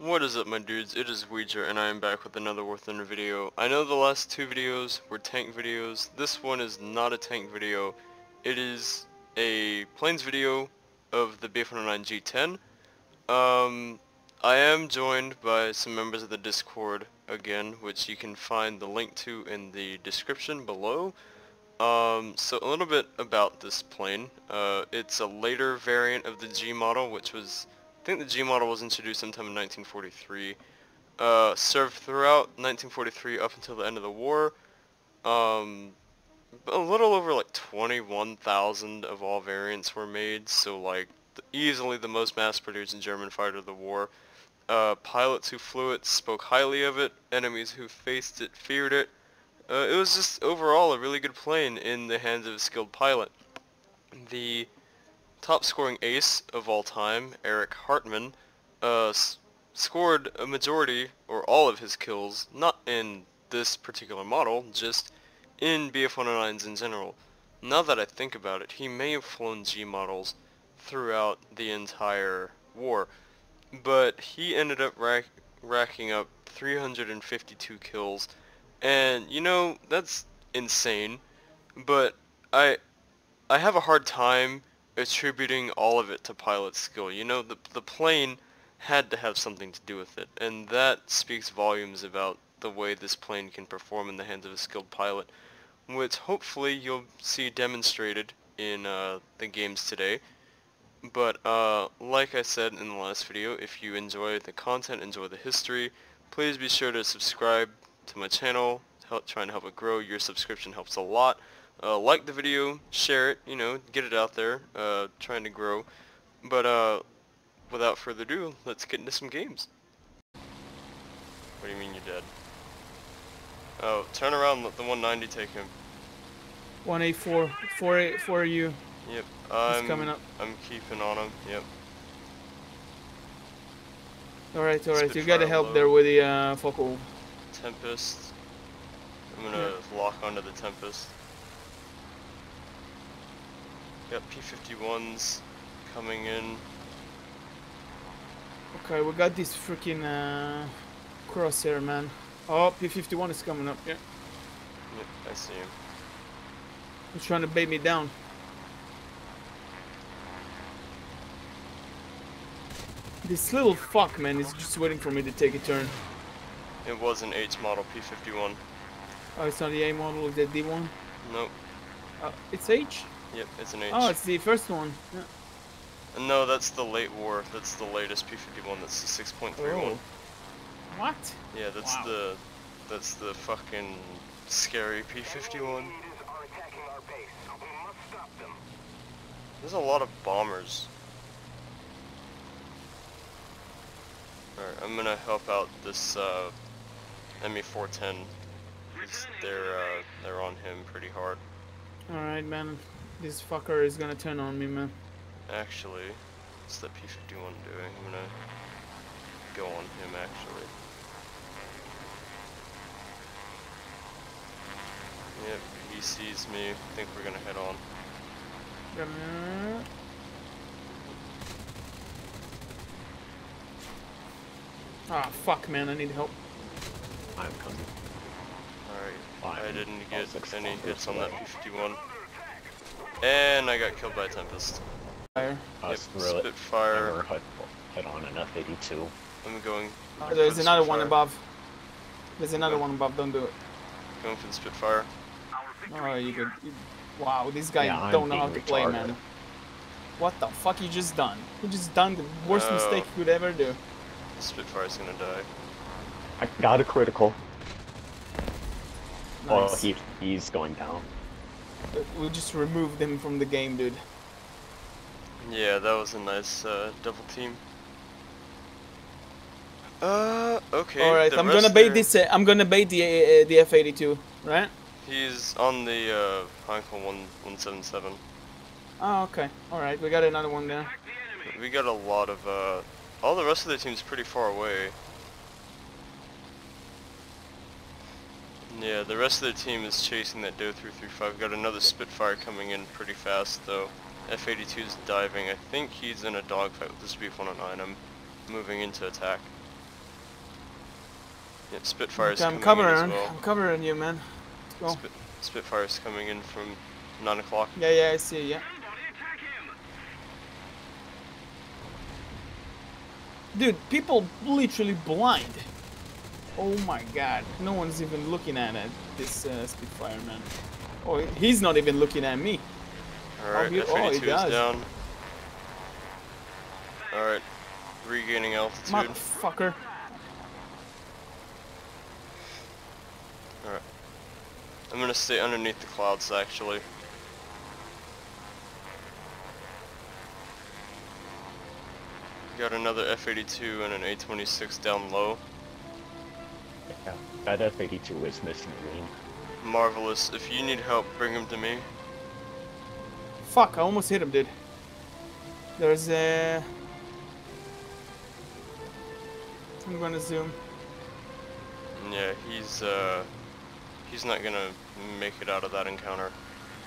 What is up, my dudes? It is Weejur and I am back with another War Thunder video. I know the last two videos were tank videos. This one is not a tank video. It is a planes video of the Bf109 G10. I am joined by some members of the Discord again, which you can find the link to in the description below. So a little bit about this plane. It's a later variant of the G model, which was... I think the G model was introduced sometime in 1943, served throughout 1943 up until the end of the war. A little over like 21,000 of all variants were made, so like easily the most mass-produced German fighter of the war. Pilots who flew it spoke highly of it, enemies who faced it feared it. It was just overall a really good plane in the hands of a skilled pilot. The top scoring ace of all time, Eric Hartmann, scored a majority or all of his kills, not in this particular model, just in Bf109s in general. Now that I think about it, he may have flown G models throughout the entire war, but he ended up racking up 352 kills, and you know, that's insane, but I have a hard time attributing all of it to pilot skill. You know, the plane had to have something to do with it, and that speaks volumes about the way this plane can perform in the hands of a skilled pilot, which hopefully you'll see demonstrated in the games today. But like I said in the last video, if you enjoy the content, enjoy the history, please be sure to subscribe to my channel, try and help it grow. Your subscription helps a lot. Like the video, share it, you know, get it out there, trying to grow. But without further ado, let's get into some games. What do you mean you're dead? Oh, turn around, let the 190 take him. 184, 48 for you. Yep, he's coming up. I'm keeping on him, yep. Alright, alright, you gotta help there with the Fokker Tempest. I'm gonna lock onto the Tempest. Got P-51s coming in. Okay, we got this freaking crosshair, man. Oh, P-51 is coming up, yeah. Yep, I see him. He's trying to bait me down. This little fuck, man, is just waiting for me to take a turn. It was an H model, P-51. Oh, it's not the A model, is that D one? Nope. It's H? Yep, it's an H. Oh, it's the first one. Yeah. No, that's the late war. That's the latest P-51. That's the 6.31. What? Yeah, that's the fucking scary P-51. There's a lot of bombers. Alright, I'm gonna help out this ME-410. They're on him pretty hard. Alright, man. This fucker is gonna turn on me, man. Actually, what's the P-51 doing? I'm gonna go on him, actually. Yep, he sees me. I think we're gonna head on. Ah, fuck, man, I need help. I'm coming. Alright, I didn't get any hits on that P-51. And I got killed by a Tempest. Fire. Yep, Spitfire. Never hit on an F-82. I'm going. Oh, there's another one above. There's another one above. Don't do it. Going for the Spitfire. Oh, you could. Wow, this guy don't know how to play, man. What the fuck you just done? You just done the worst mistake you could ever do. The Spitfire's gonna die. I got a critical. Nice. Oh, he's going down. We just removed him from the game, dude. Yeah, that was a nice double team. Okay. All right, I'm gonna bait this. I'm gonna bait the F-82, right? He's on the Heinkel 177. Oh, okay. All right, we got another one there. We got a lot of all the rest of the team's pretty far away. Yeah, the rest of the team is chasing that Do 335. Got another Spitfire coming in pretty fast, though. F-82's diving. I think he's in a dogfight with this B-109. I'm moving into attack. Yeah, Spitfire's okay, coming in as well. I'm covering you, man. Let's go. Spitfire's coming in from 9 o'clock. Yeah, yeah, I see, yeah. Dude, people literally blind. Oh my god, no one's even looking at it, this Spitfire, man. Oh, he's not even looking at me. Alright, F-82 is down. Alright, regaining altitude. Motherfucker. Alright. I'm gonna stay underneath the clouds, actually. Got another F-82 and an A-26 down low. Yeah, that F-82 is missing green. Marvelous. If you need help, bring him to me. Fuck, I almost hit him, dude. There's a... I'm gonna zoom. Yeah, he's not gonna make it out of that encounter.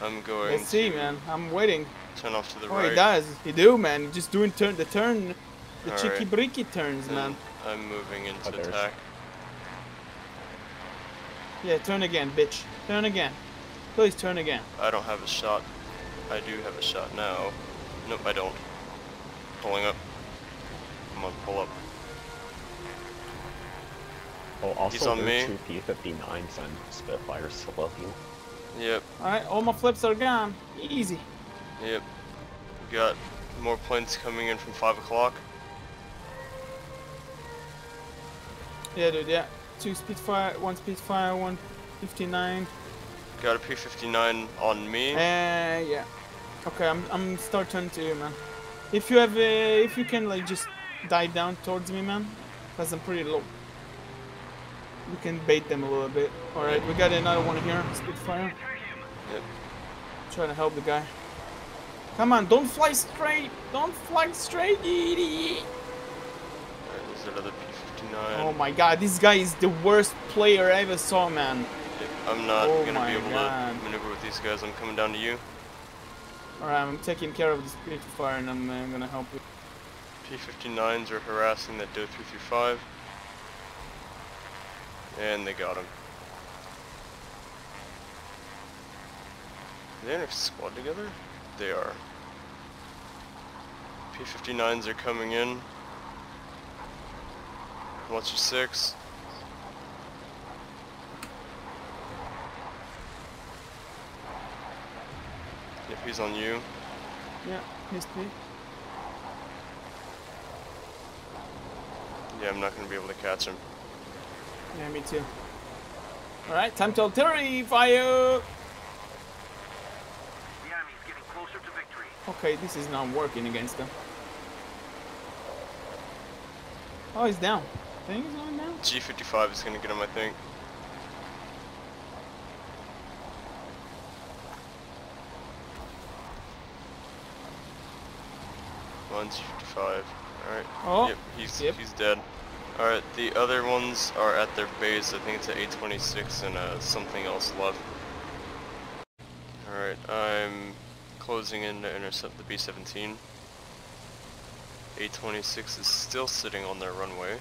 I'm going Let's see, man. I'm waiting. Turn off to the right. Oh, he does. He do, man. He's just doing the turn. The cheeky-breaky turns, and man. I'm moving into attack. Yeah, turn again, bitch. Turn again. Please turn again. I don't have a shot. I do have a shot now. Nope, I don't. Pulling up. Come on, pull up. Oh, also he's on me. Two P-59s and Spitfires still you. Yep. Alright, all my flips are gone. Easy. Yep. Got more planes coming in from 5 o'clock. Yeah, dude, yeah. Two Spitfire, one Spitfire, one 59. Got a P-59 on me. Yeah. Okay, I'm starting to you, man. If you have, if you can, like, just dive down towards me, man, because I'm pretty low. We can bait them a little bit. All right, we got another one here, Spitfire. Yep. Trying to help the guy. Come on, don't fly straight. Don't fly straight, idiot. All right, there's another P-59. Oh my God, this guy is the worst player I ever saw, man. I'm not gonna be able to maneuver with these guys. I'm coming down to you. All right, I'm taking care of this Spitfire, and I'm gonna help you. P-59s are harassing that Do 335. And they got him. Are they in a squad together? They are. P-59s are coming in. What's your 6? If he's on you. Yeah, he's me. Yeah, I'm not gonna be able to catch him. Yeah, me too. Alright, time to artillery fire! The enemy's getting closer to victory. Okay, this is not working against them. Oh, he's down. I think he's going down. G55 is gonna get him, I think. One G55. Alright. Oh, yep, he's dead. Alright, the other ones are at their base. I think it's an A-26 and something else left. Alright, I'm closing in to intercept the B-17. A-26 is still sitting on their runway.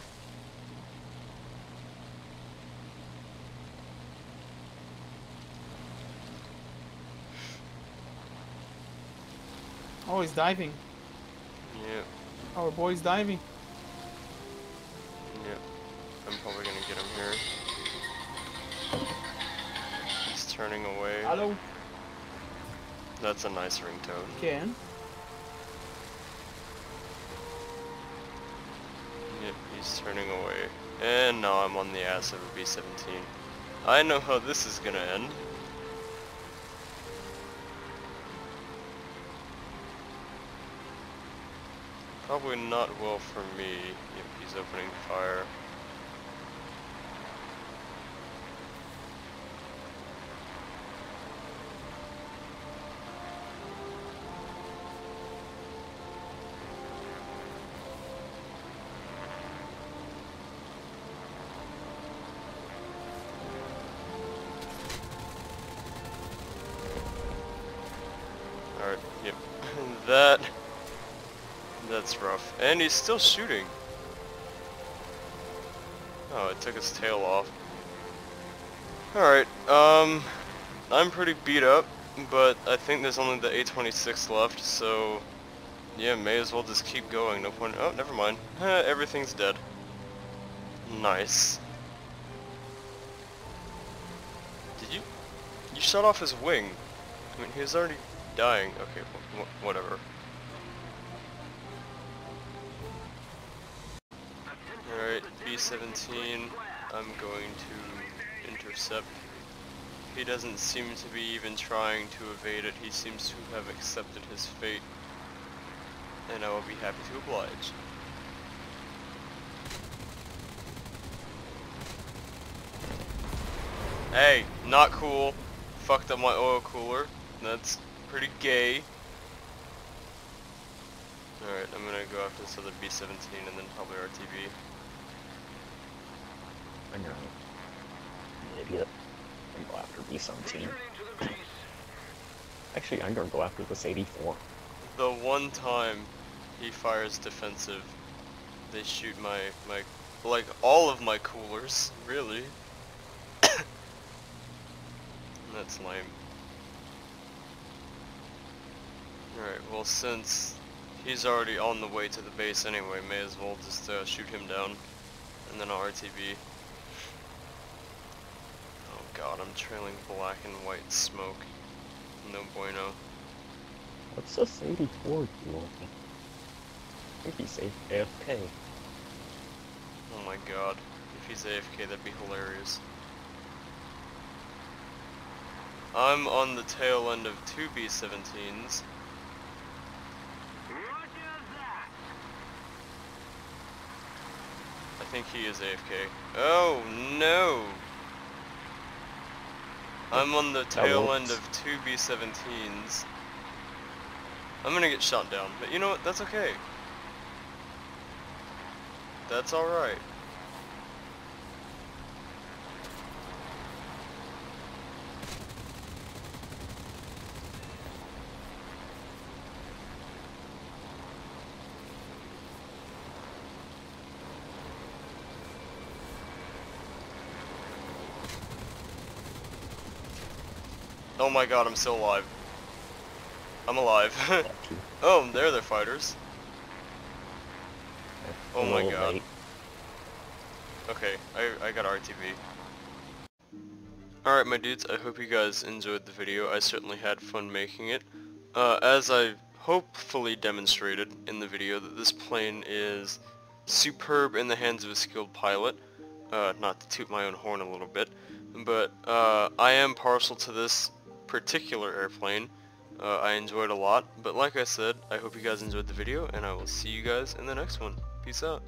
Oh, he's diving. Yep. Our boy's diving. Yep, I'm probably gonna get him here. He's turning away. Hello. That's a nice ringtone. Can. Yep, he's turning away. And now I'm on the ass of a B-17. I know how this is gonna end. Probably not well for me if he's opening fire. Alright, yep. That's rough. And he's still shooting. Oh, it took its tail off. Alright, I'm pretty beat up, but I think there's only the A-26 left, so yeah, may as well just keep going. No point. Oh, never mind. Everything's dead. Nice. Did you? You shot off his wing. I mean, he was already dying. Okay, whatever. Alright, B-17. I'm going to intercept. He doesn't seem to be even trying to evade it. He seems to have accepted his fate. And I will be happy to oblige. Hey, not cool. Fucked up my oil cooler. That's pretty gay. Alright, I'm gonna go after this other B-17 and then probably RTV. I know. I'm an idiot. I'm gonna go after B-17. Actually, I'm gonna go after this 84. The one time he fires defensive, they shoot my like all of my coolers, really. That's lame. Alright, well, since he's already on the way to the base anyway, may as well just shoot him down, and then I'll RTV. Oh god, I'm trailing black and white smoke. No bueno. What's this 84 doing? I think he's AFK. Oh my god. If he's AFK, that'd be hilarious. I'm on the tail end of two B-17s. I think he is AFK. Oh no! I'm on the tail end of two B-17s. I'm gonna get shot down, but you know what, that's okay. That's alright. Oh my god, I'm still alive. I'm alive. Oh, there they're fighters. Oh my god. Okay, I got RTV. Alright my dudes, I hope you guys enjoyed the video. I certainly had fun making it. As I hopefully demonstrated in the video, that this plane is superb in the hands of a skilled pilot. Not to toot my own horn a little bit, but I am partial to this particular airplane. I enjoyed a lot, but like I said, I hope you guys enjoyed the video, and I will see you guys in the next one. Peace out.